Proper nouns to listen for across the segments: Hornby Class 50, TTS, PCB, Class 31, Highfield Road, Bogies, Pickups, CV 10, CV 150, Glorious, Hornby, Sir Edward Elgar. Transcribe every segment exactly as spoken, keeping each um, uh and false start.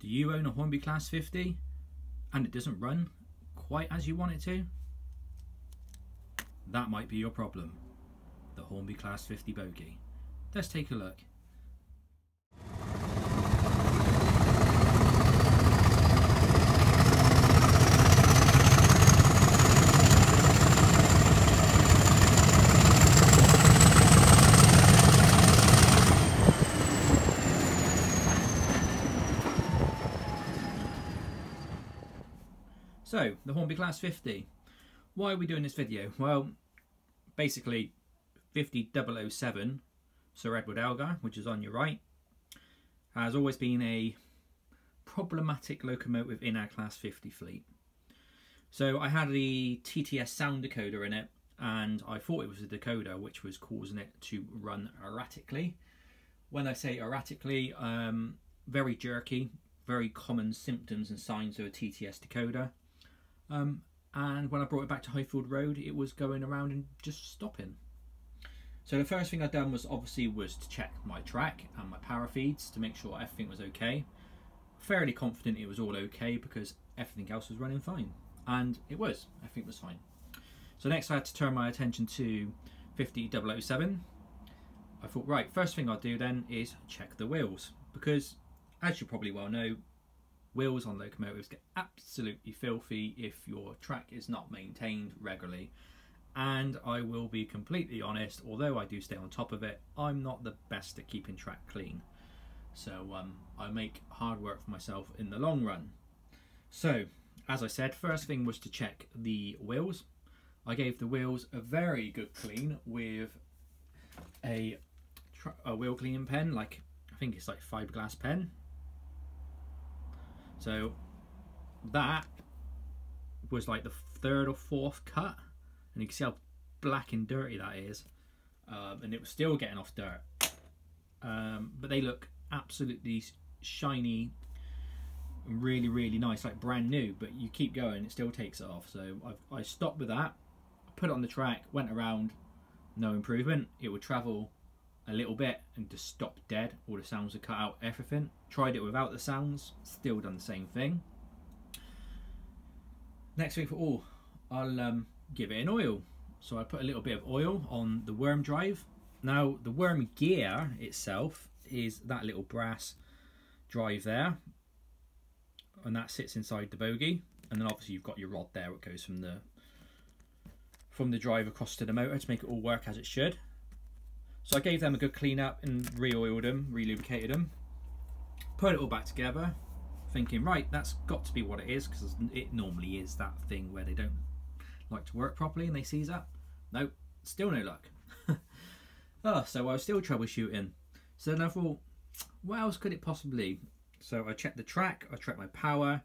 Do you own a Hornby Class fifty and it doesn't run quite as you want it to? That might be your problem. The Hornby Class fifty bogey. Let's take a look. So, the Hornby Class fifty. Why are we doing this video? Well, basically fifty oh oh seven Sir Edward Elgar, which is on your right, has always been a problematic locomotive in our Class fifty fleet. So I had the T T S sound decoder in it, and I thought it was the decoder which was causing it to run erratically. When I say erratically, um, very jerky, very common symptoms and signs of a T T S decoder. Um, and when I brought it back to Highfield Road, it was going around and just stopping. So the first thing I done was obviously was to check my track and my power feeds to make sure everything was okay. Fairly confident it was all okay because everything else was running fine, and it was. Everything was fine. So next I had to turn my attention to fifty oh oh seven. I thought, right, first thing I'll do then is check the wheels, because as you probably well know, wheels on locomotives get absolutely filthy if your track is not maintained regularly. And I will be completely honest, although I do stay on top of it, I'm not the best at keeping track clean. So um, I make hard work for myself in the long run. So, as I said, first thing was to check the wheels. I gave the wheels a very good clean with a, a wheel cleaning pen, like I think it's like fiberglass pen. So that was like the third or fourth cut, and you can see how black and dirty that is, um, and it was still getting off dirt, um, but they look absolutely shiny and really really nice, like brand new, but you keep going, it still takes it off. So I've, I stopped with that, put it on the track, went around, no improvement. It would travel a little bit and just stop dead, all the sounds are cut out, everything. Tried it without the sounds, still done the same thing. Next week, oh, I'll um, give it an oil. So I put a little bit of oil on the worm drive. Now the worm gear itself is that little brass drive there, and that sits inside the bogie, and then obviously you've got your rod there, it goes from the from the drive across to the motor to make it all work as it should. So I gave them a good clean up and re-oiled them, re-lubricated them, put it all back together, thinking, right, that's got to be what it is, because it normally is that thing where they don't like to work properly and they seize up. Nope, still no luck. Oh, so I was still troubleshooting. So then I thought, what else could it possibly? So I checked the track, I checked my power,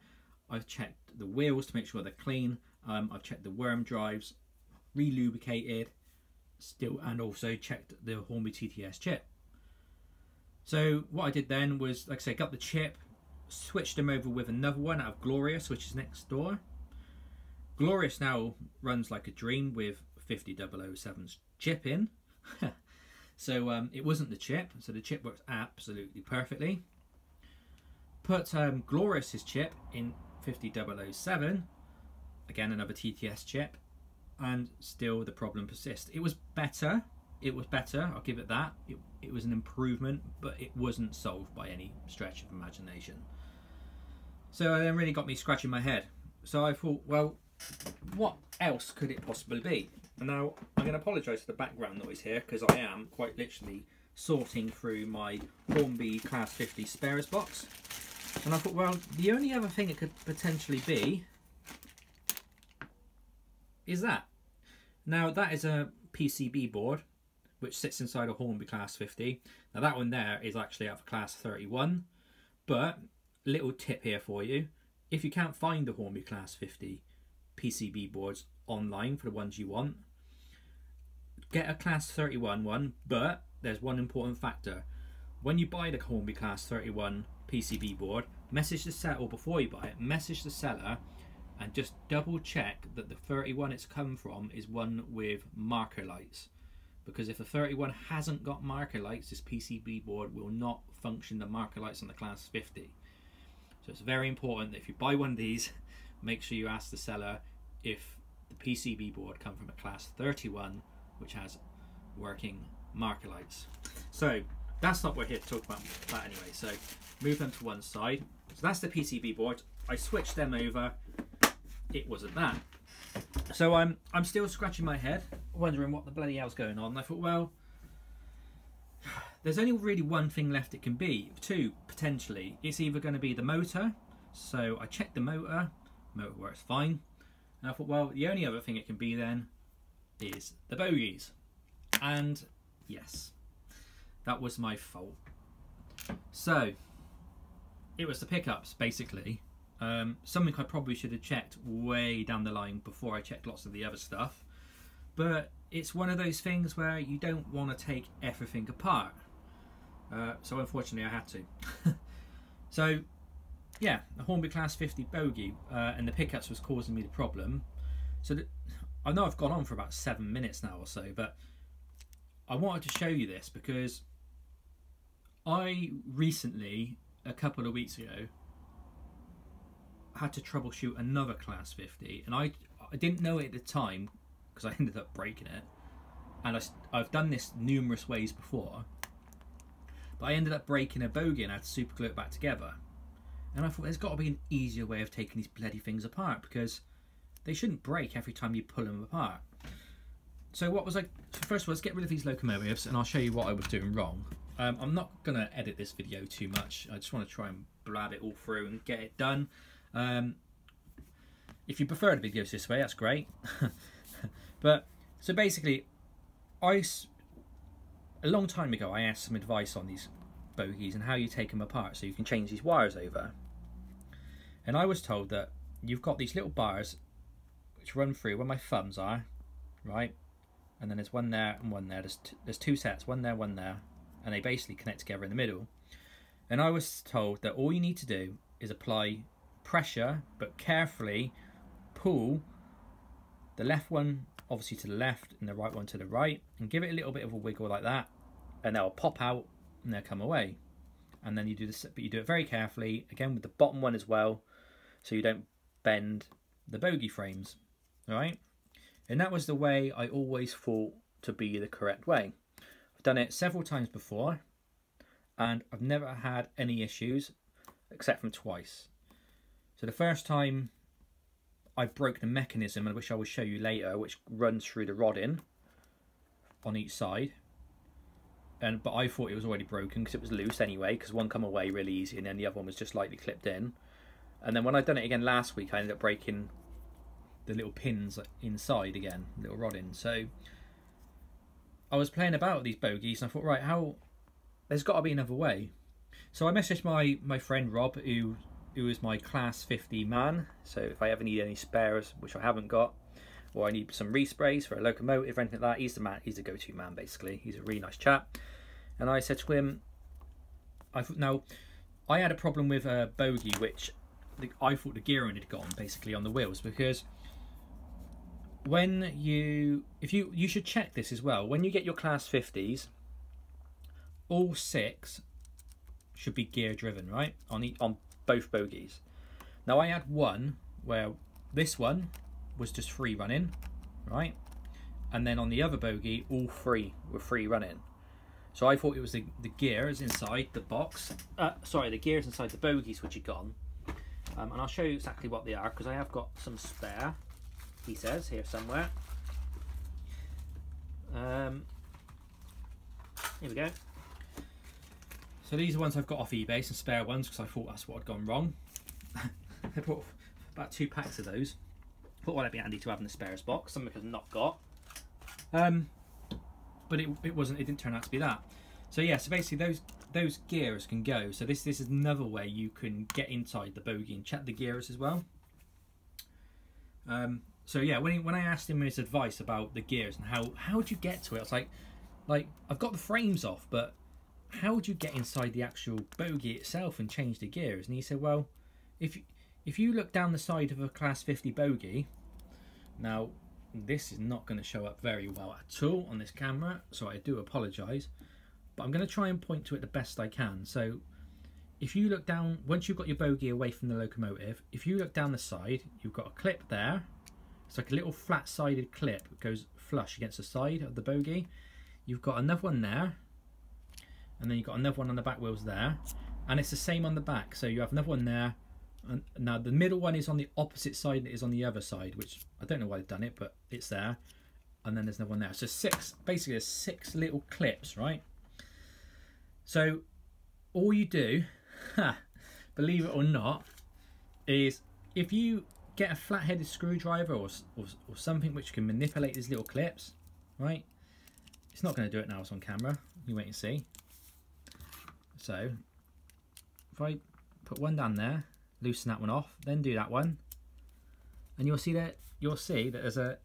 I've checked the wheels to make sure they're clean, um, I've checked the worm drives, re-lubricated, still, and also checked the Hornby T T S chip. So what I did then was, like I say, got the chip, switched them over with another one out of Glorious, which is next door. Glorious now runs like a dream with fifty oh oh seven's chip in. So um, it wasn't the chip, so the chip works absolutely perfectly. Put um, Glorious's chip in fifty oh oh seven, again another T T S chip, and still the problem persists. It was better, it was better, I'll give it that. It, it was an improvement, but it wasn't solved by any stretch of imagination. So it then really got me scratching my head. So I thought, well, what else could it possibly be? And now I'm going to apologise for the background noise here, because I am quite literally sorting through my Hornby Class fifty spares box. And I thought, well, the only other thing it could potentially be is that. Now that is a P C B board which sits inside a Hornby Class fifty. Now that one there is actually out of Class thirty-one, but little tip here for you. If you can't find the Hornby Class fifty P C B boards online for the ones you want, get a Class thirty-one one, but there's one important factor. When you buy the Hornby Class thirty-one P C B board, message the seller, or before you buy it, message the seller and just double check that the thirty-one it's come from is one with marker lights. Because if the thirty-one hasn't got marker lights, this P C B board will not function the marker lights on the Class fifty. So it's very important that if you buy one of these, make sure you ask the seller if the P C B board come from a class thirty-one, which has working marker lights. So that's not what we're here to talk about that anyway. So move them to one side. So that's the P C B board. I switched them over. It wasn't that. So I'm I'm still scratching my head, wondering what the bloody hell's going on. And I thought, well, there's only really one thing left it can be. Two, potentially. It's either going to be the motor. So I checked the motor. Motor works fine. And I thought, well, the only other thing it can be then is the bogies. And yes, that was my fault. So it was the pickups, basically. Um, something I probably should have checked way down the line before I checked lots of the other stuff. But it's one of those things where you don't want to take everything apart. Uh, so unfortunately I had to. So yeah, the Hornby class fifty bogey uh, and the pickups was causing me the problem. So that, I know I've gone on for about seven minutes now or so, but I wanted to show you this because I recently, a couple of weeks ago, had to troubleshoot another class fifty, and I I didn't know it at the time because I ended up breaking it, and I, I've done this numerous ways before, but I ended up breaking a bogie and I had to super glue it back together. And I thought there's got to be an easier way of taking these bloody things apart because they shouldn't break every time you pull them apart. So what was I, first of all, let's get rid of these locomotives and I'll show you what I was doing wrong. Um, I'm not going to edit this video too much. I just want to try and blab it all through and get it done. Um, if you prefer the videos this way, that's great. But so basically, I a long time ago I asked some advice on these bogies and how you take them apart so you can change these wires over. And I was told that you've got these little bars which run through where my thumbs are, right? And then there's one there and one there. There's t there's two sets, one there, one there, and they basically connect together in the middle. And I was told that all you need to do is apply pressure, but carefully pull the left one obviously to the left and the right one to the right, and give it a little bit of a wiggle like that, and they'll pop out and they'll come away. And then you do this, but you do it very carefully again with the bottom one as well, so you don't bend the bogie frames. All right, and that was the way I always thought to be the correct way. I've done it several times before and I've never had any issues except from twice. So the first time I broke the mechanism, which I will show you later, which runs through the rodding on each side. And but I thought it was already broken because it was loose anyway, because one came away really easy and then the other one was just lightly clipped in. And then when I'd done it again last week, I ended up breaking the little pins inside again, little rodding. So I was playing about with these bogies and I thought, right, how, there's got to be another way. So I messaged my, my friend Rob, who... who is my class fifty man, so if I ever need any spares, which I haven't got, or I need some resprays for a locomotive or anything like that, he's the man, he's the go-to man basically. He's a really nice chap. And I said to him, I thought, now, I had a problem with a bogie, which I thought the gearing had gone basically on the wheels, because when you, if you, you should check this as well, when you get your class fifties, all six should be gear driven, right? On the, on both bogies. Now I had one where this one was just free running, right? And then on the other bogie, all three were free running. So I thought it was the, the gears inside the box, uh, sorry, the gears inside the bogies which had gone. Um, and I'll show you exactly what they are because I have got some spare, he says, here somewhere. Um, here we go. So these are ones I've got off eBay, some spare ones, because I thought that's what had gone wrong. I bought about two packs of those. Thought that'd be handy to have in the spares box, something I've not got. Um, but it, it wasn't. It didn't turn out to be that. So yeah, so basically those those gears can go. So this this is another way you can get inside the bogie and check the gears as well. Um, so yeah, when he, when I asked him his advice about the gears and how how do you get to it, I was like, like I've got the frames off, but how would you get inside the actual bogie itself and change the gears? And he said, well, if you, if you look down the side of a class fifty bogie, now this is not going to show up very well at all on this camera, so I do apologise, but I'm going to try and point to it the best I can. So if you look down, once you've got your bogie away from the locomotive, if you look down the side, you've got a clip there. It's like a little flat-sided clip. It goes flush against the side of the bogie. You've got another one there, and then you've got another one on the back wheels there, and it's the same on the back. So you have another one there, and now the middle one is on the opposite side that is on the other side, which I don't know why they've done it, but it's there. And then there's another one there. So six, basically there's six little clips, right? So all you do, believe it or not, is if you get a flat-headed screwdriver or, or, or something which can manipulate these little clips, right? It's not going to do it now, it's on camera. You wait and see. So if I put one down there, loosen that one off, then do that one, and you'll see that you'll see that there's a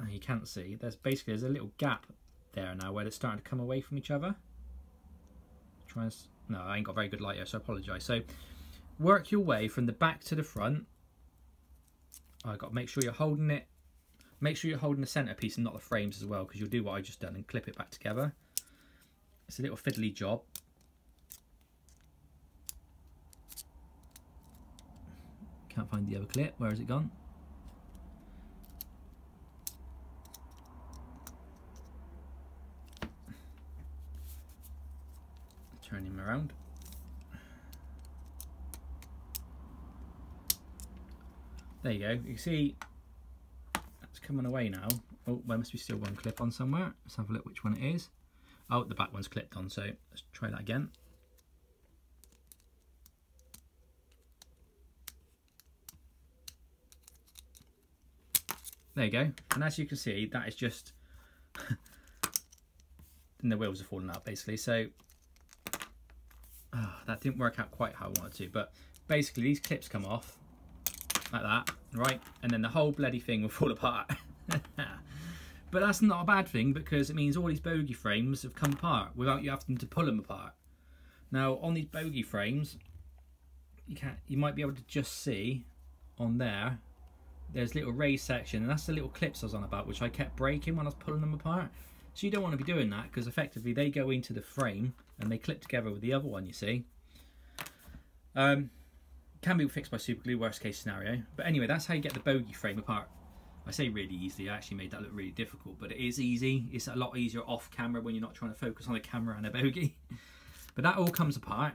oh, you can't see, there's basically there's a little gap there now where it's starting to come away from each other. Try and, no, I ain't got very good light here, so I apologise. So work your way from the back to the front. I got to make sure you're holding it. Make sure you're holding the centrepiece and not the frames as well, because you'll do what I just done and clip it back together. It's a little fiddly job. Can't find the other clip. Where has it gone? Turn him around. There you go. You can see that's coming away now. Oh, there must be still one clip on somewhere. Let's have a look which one it is. Oh, the back one's clipped on, so let's try that again. There you go. And as you can see, that is just and the wheels are falling out basically. So oh, that didn't work out quite how I wanted to, but basically these clips come off like that, right? And then the whole bloody thing will fall apart. But that's not a bad thing, because it means all these bogie frames have come apart without you having to pull them apart. Now on these bogie frames, you can't, you might be able to just see on there, there's a little raised section, and that's the little clips I was on about, which I kept breaking when I was pulling them apart. So you don't want to be doing that, because effectively they go into the frame and they clip together with the other one, you see. Um, can be fixed by super glue, worst case scenario. But anyway, that's how you get the bogie frame apart. I say really easily, I actually made that look really difficult, but it is easy. It's a lot easier off camera when you're not trying to focus on a camera and a bogie. But that all comes apart.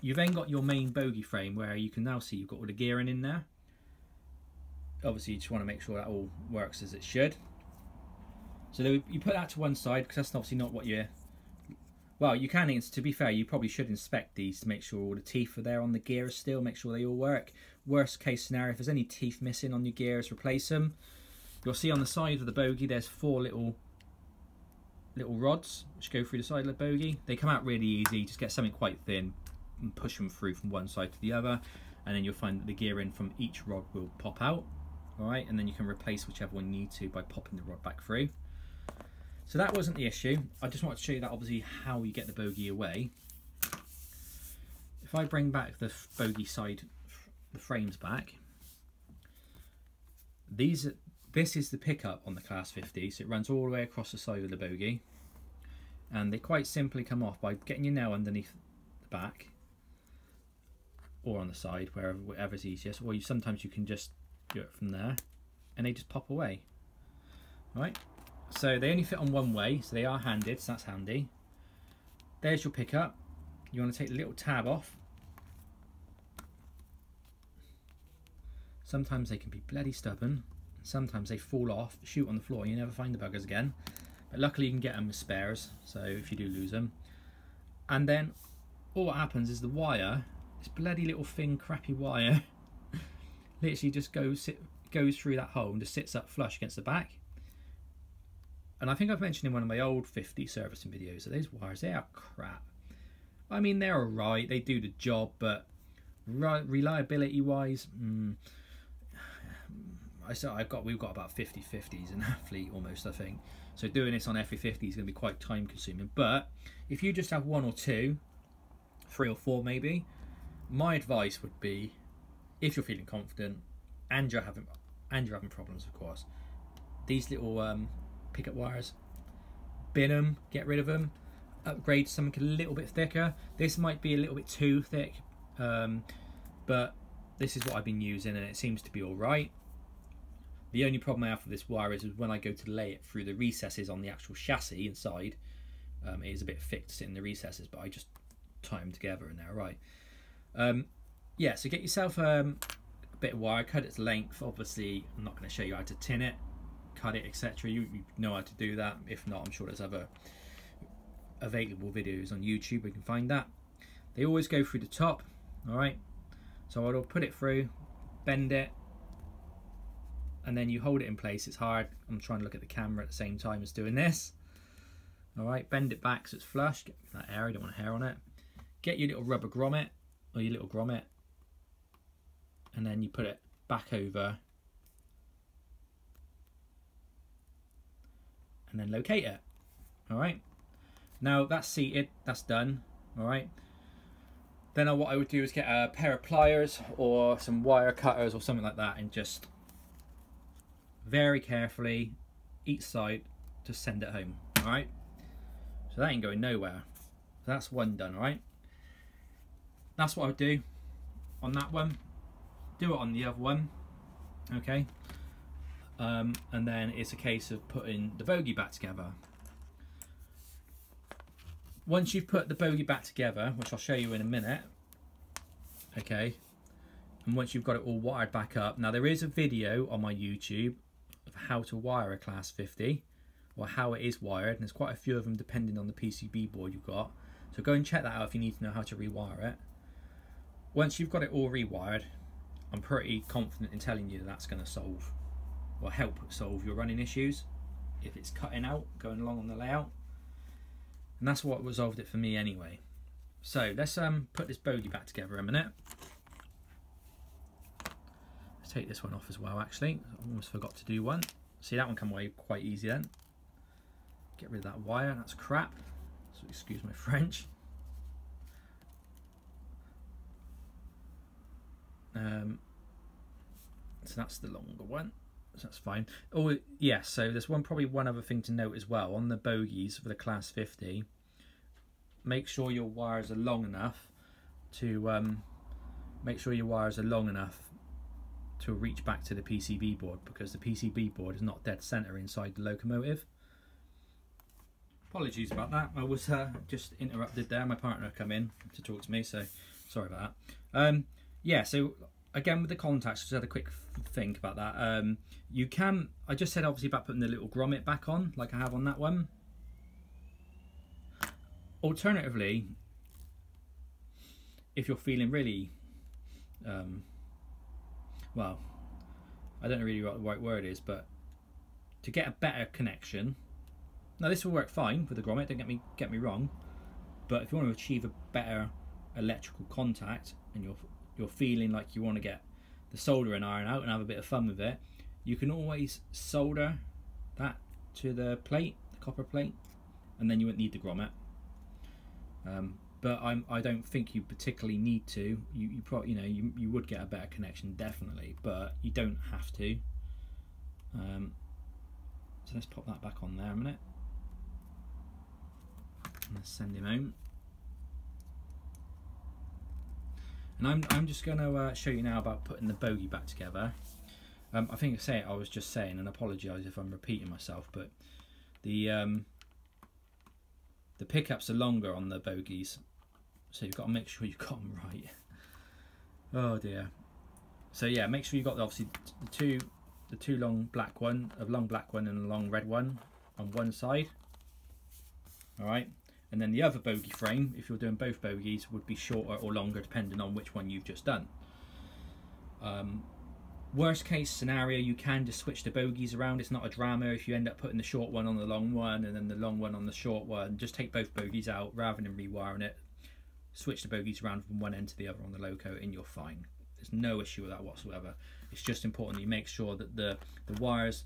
You've then got your main bogie frame, where you can now see you've got all the gearing in there. Obviously you just want to make sure that all works as it should. So you put that to one side, because that's obviously not what you're, well, you can, to be fair, you probably should inspect these to make sure all the teeth are there on the gears still, make sure they all work. Worst case scenario, if there's any teeth missing on your gears, replace them. You'll see on the side of the bogie there's four little little rods which go through the side of the bogie. They come out really easy, just get something quite thin and push them through from one side to the other, and then you'll find that the gearing from each rod will pop out. All right, and then you can replace whichever one you need to by popping the rod back through. So that wasn't the issue. I just wanted to show you that obviously how you get the bogie away. If I bring back the bogie side, the frames back, these are, this is the pickup on the Class fifty, so it runs all the way across the side of the bogie, and they quite simply come off by getting your nail underneath the back or on the side, wherever, whatever's easiest, or you sometimes you can just do it from there, and they just pop away. Right, so they only fit on one way, so they are handed, so that's handy. There's your pickup. You want to take the little tab off. Sometimes they can be bloody stubborn, sometimes they fall off, shoot on the floor, you never find the buggers again, but luckily you can get them with spares, so if you do lose them. And then all what happens is the wire, this bloody little thin crappy wire literally just goes sit, goes through that hole and just sits up flush against the back. And I think I've mentioned in one of my old fifty servicing videos that those wires, they are crap. I mean, they're alright, they do the job, but re reliability wise, mm, I said I've got we've got about fifty fifties in our fleet almost, I think. So doing this on F E fifty is going to be quite time consuming. But if you just have one or two, three or four maybe, my advice would be, if you're feeling confident and you're having and you're having problems, of course, these little um, pickup wires, bin them, get rid of them. upgrade something a little bit thicker. This might be a little bit too thick, um, but this is what I've been using and it seems to be all right. The only problem I have with this wire is when I go to lay it through the recesses on the actual chassis inside, um, it is a bit thick to sit in the recesses, but I just tie them together and they're all right. Um, yeah, so get yourself um, a bit of wire, cut its length. Obviously, I'm not going to show you how to tin it, cut it, et cetera. You, you know how to do that. If not, I'm sure there's other available videos on YouTube. We can find that. They always go through the top, all right? So I'll put it through, bend it, and then you hold it in place. It's hard. I'm trying to look at the camera at the same time as doing this. All right, bend it back so it's flush. Get that air, I don't want hair on it. Get your little rubber grommet or your little grommet, and then you put it back over and then locate it. All right, now that's seated, that's done. All right, then what I would do is get a pair of pliers or some wire cutters or something like that and just very carefully each side to send it home. All right, so that ain't going nowhere. So that's one done. All right, that's what I would do on that one. Do it on the other one, okay? Um, and then it's a case of putting the bogey back together. Once you've put the bogey back together, which I'll show you in a minute, okay, and once you've got it all wired back up, now there is a video on my YouTube of how to wire a Class fifty, or how it is wired, and there's quite a few of them depending on the P C B board you've got. So go and check that out if you need to know how to rewire it. Once you've got it all rewired, I'm pretty confident in telling you that that's going to solve, or help solve your running issues. If it's cutting out, going along on the layout. And that's what resolved it for me anyway. So let's um, put this bogey back together a minute. Let's take this one off as well, actually. I almost forgot to do one. See, that one come away quite easy then. Get rid of that wire, that's crap. So excuse my French. Um, so that's the longer one. So that's fine. Oh yeah, so there's one probably one other thing to note as well on the bogies for the Class fifty. Make sure your wires are long enough to um, make sure your wires are long enough to reach back to the P C B board, because the P C B board is not dead center inside the locomotive. Apologies about that. I was uh, just interrupted there. My partner come in to talk to me, so sorry about that. Um, yeah, so. Again, with the contacts, just had a quick think about that. Um, you can, I just said obviously about putting the little grommet back on, like I have on that one. Alternatively, if you're feeling really, um, well, I don't know really what the right word is, but to get a better connection, now this will work fine with the grommet, don't get me, get me wrong, but if you want to achieve a better electrical contact and you're you're feeling like you want to get the soldering iron out and have a bit of fun with it, you can always solder that to the plate, the copper plate, and then you won't need the grommet. Um, but I'm, I don't think you particularly need to. You, you probably, you know, you, you would get a better connection definitely, but you don't have to. Um, so let's pop that back on there a minute. And let's send him home. And I'm, I'm just going to uh, show you now about putting the bogey back together. Um, I think I say it, I was just saying, and apologise if I'm repeating myself, but the um, the pickups are longer on the bogies, so you've got to make sure you've got them right. Oh dear. So yeah, make sure you've got obviously the two the two long black one, a long black one and a long red one on one side. All right. And then the other bogey frame, if you're doing both bogies, would be shorter or longer depending on which one you've just done. Um, worst case scenario, you can just switch the bogies around. It's not a drama if you end up putting the short one on the long one and then the long one on the short one. Just take both bogies out rather than rewiring it. Switch the bogies around from one end to the other on the loco and you're fine. There's no issue with that whatsoever. It's just important that you make sure that the, the wires,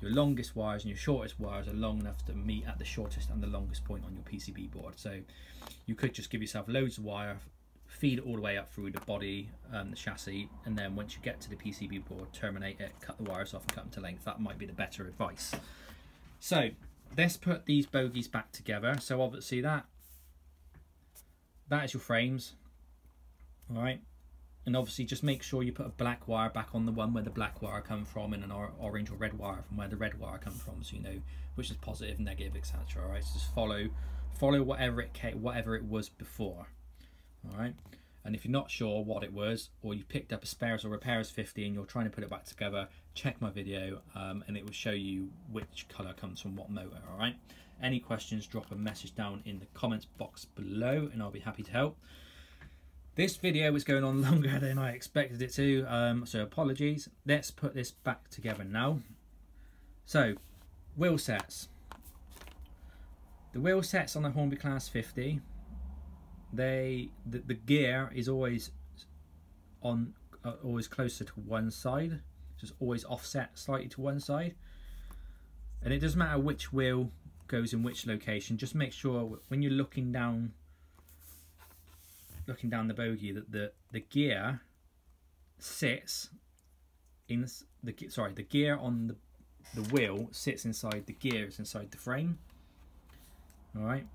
your longest wires and your shortest wires, are long enough to meet at the shortest and the longest point on your P C B board. So you could just give yourself loads of wire, feed it all the way up through the body, um, the chassis, and then once you get to the P C B board, terminate it, cut the wires off and cut them to length. That might be the better advice. So let's put these bogies back together. So obviously that that's your frames. All right, and obviously just make sure you put a black wire back on the one where the black wire come from, and an or orange or red wire from where the red wire come from, so you know which is positive, negative, et cetera. All right, so just follow follow whatever it came, whatever it was before. All right, and if you're not sure what it was, or you picked up a spares or repairs fifty and you're trying to put it back together, check my video, um, and it will show you which color comes from what motor. All right, any questions, drop a message down in the comments box below and I'll be happy to help. This video is going on longer than I expected it to, um, so apologies. Let's put this back together now. So, wheel sets. The wheel sets on the Hornby Class fifty, they the, the gear is always on, uh, always closer to one side, just always offset slightly to one side, and it doesn't matter which wheel goes in which location. Just make sure when you're looking down. Looking down the bogey, that the the gear sits in the sorry the gear on the the wheel sits inside the gears inside the frame. All right,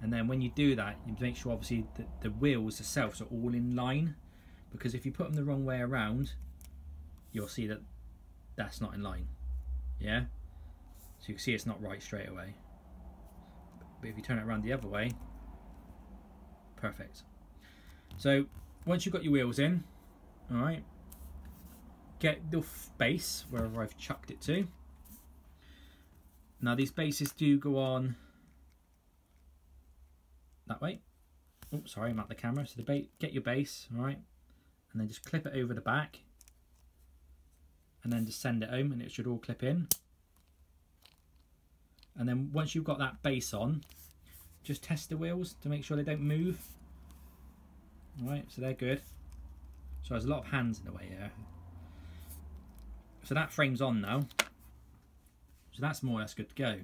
and then when you do that, you make sure obviously that the wheels themselves are all in line, because if you put them the wrong way around, you'll see that that's not in line. Yeah, so you can see it's not right straight away. But if you turn it around the other way, perfect. So once you've got your wheels in, all right, get the base wherever I've chucked it to. Now these bases do go on that way. Oh, sorry, I'm at the camera. So the base, get your base, all right, and then just clip it over the back, and then just send it home, and it should all clip in. And then once you've got that base on, just test the wheels to make sure they don't move. All right, so they're good. So there's a lot of hands in the way here. So that frame's on now. So that's more or less good to go.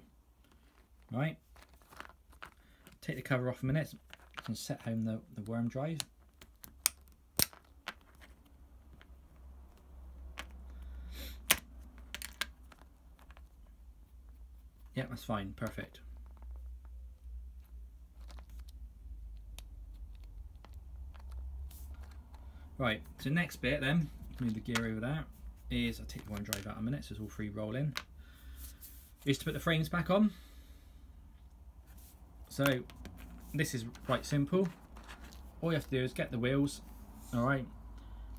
All right. Take the cover off a minute and set home the, the worm drive. Yeah, that's fine, perfect. Right, so next bit then, move the gear over there, is, I'll take the one drive out a minute, so it's all free rolling, is to put the frames back on. So this is quite simple. All you have to do is get the wheels, all right.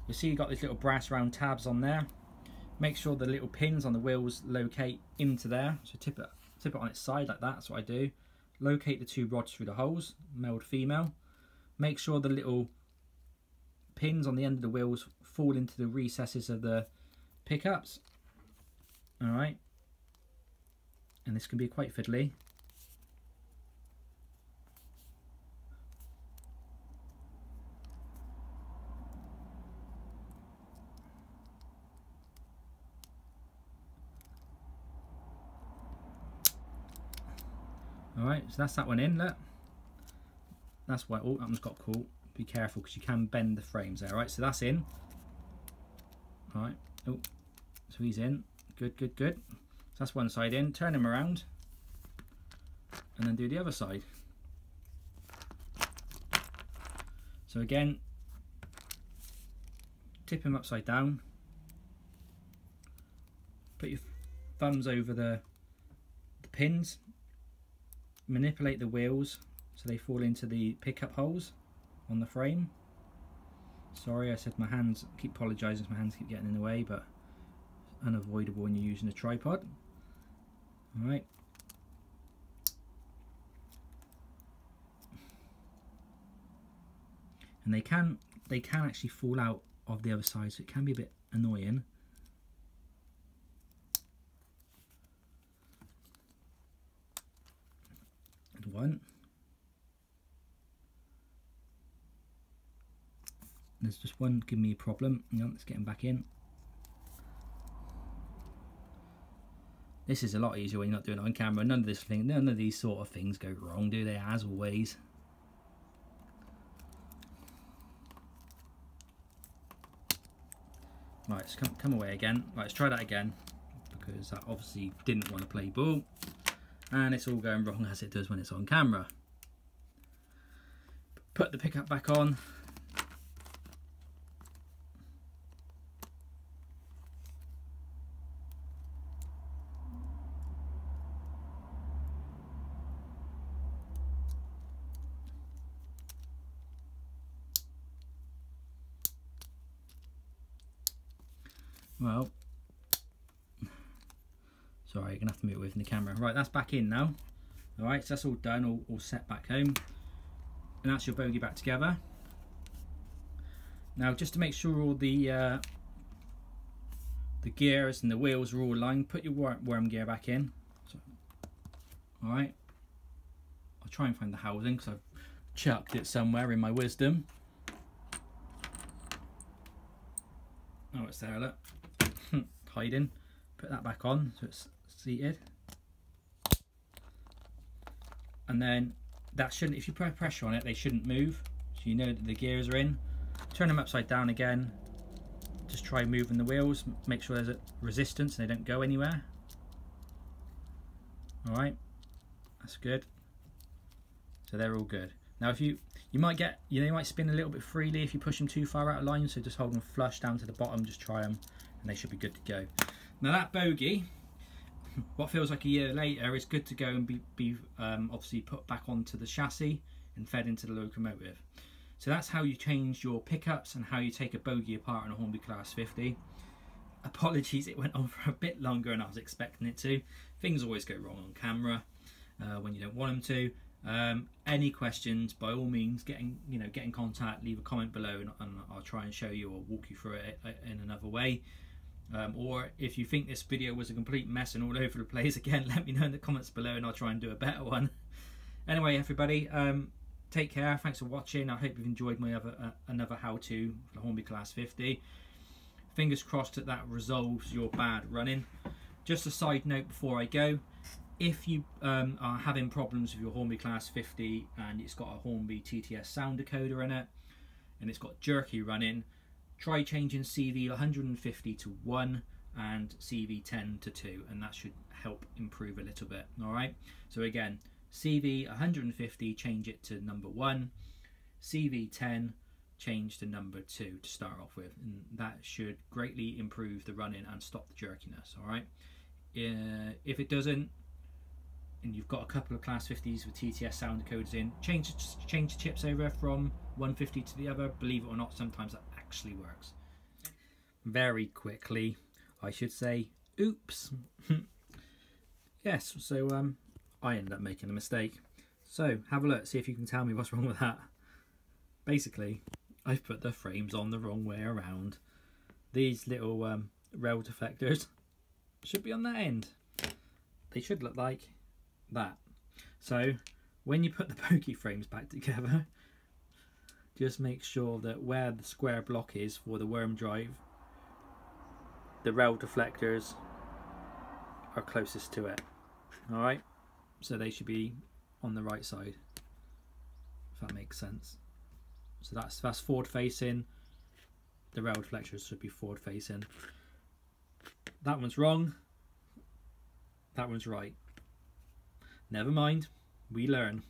You see you've got these little brass round tabs on there. Make sure the little pins on the wheels locate into there. So tip it, tip it on its side like that, that's what I do. Locate the two rods through the holes, male to female. Make sure the little pins on the end of the wheels fall into the recesses of the pickups. All right, and this can be quite fiddly. All right, so that's that one in. Look, that's why. Oh, that one's got caught. Be careful because you can bend the frames there, right? So that's in. All right. Oh, so he's in. Good, good, good. So that's one side in. Turn him around, and then do the other side. So again, tip him upside down. Put your thumbs over the, the pins. Manipulate the wheels so they fall into the pickup holes on the frame. Sorry, I said my hands, I keep apologising, my hands keep getting in the way, but it's unavoidable when you're using a tripod. All right. And they can, they can actually fall out of the other side, so it can be a bit annoying. And one. There's just one giving me a problem. No, let's get him back in. This is a lot easier when you're not doing it on camera. None of this thing, none of these sort of things go wrong, do they? As always. Right, so come come away again. Right, let's try that again, because I obviously didn't want to play ball, and it's all going wrong as it does when it's on camera. put the pickup back on. Well, sorry, you're gonna have to move away from the camera. Right, that's back in now. All right, so that's all done, all, all set back home. And that's your bogey back together. Now, just to make sure all the uh, the gears and the wheels are all aligned, put your worm, worm gear back in. So, all right, I'll try and find the housing because I've chucked it somewhere in my wisdom. Oh, it's there, look. Hiding. Put that back on so it's seated, and then that shouldn't, if you put pressure on it, they shouldn't move, so you know that the gears are in. Turn them upside down again, just try moving the wheels, make sure there's a resistance and they don't go anywhere. All right, that's good, so they're all good. Now if you you might get, you know, you might spin a little bit freely if you push them too far out of line, so just hold them flush down to the bottom, just try them. And they should be good to go. Now that bogey, what feels like a year later, is good to go and be, be um, obviously put back onto the chassis and fed into the locomotive. So that's how you change your pickups and how you take a bogey apart in a Hornby Class fifty. Apologies, it went on for a bit longer than I was expecting it to. Things always go wrong on camera uh, when you don't want them to. Um, any questions, by all means, getting you know, get in contact, leave a comment below, and, and I'll try and show you or walk you through it in another way. Um, or if you think this video was a complete mess and all over the place again, let me know in the comments below and I'll try and do a better one. Anyway, everybody, um, take care. Thanks for watching. I hope you've enjoyed my other uh, another how-to for the Hornby Class fifty. Fingers crossed that that resolves your bad running. Just a side note before I go, if you um, are having problems with your Hornby Class fifty and it's got a Hornby T T S sound decoder in it and it's got jerky running, try changing C V one hundred fifty to one and C V ten to two, and that should help improve a little bit. All right, so again, C V one hundred fifty, change it to number one, C V ten, change to number two to start off with, and that should greatly improve the running and stop the jerkiness. All right, uh, if it doesn't and you've got a couple of Class fifties with T T S sound codes in, change change the chips over from one fifty to the other. Believe it or not, sometimes that actually works. Very quickly, I should say, oops. Yes, so um I ended up making a mistake, so have a look, see if you can tell me what's wrong with that. Basically, I've put the frames on the wrong way around. These little um rail deflectors should be on that end. They should look like that. So when you put the bogey frames back together, just make sure that where the square block is for the worm drive, the rail deflectors are closest to it. All right, so they should be on the right side, if that makes sense. So that's that's forward facing, the rail deflectors should be forward facing. That one's wrong, that one's right. Never mind, we learn.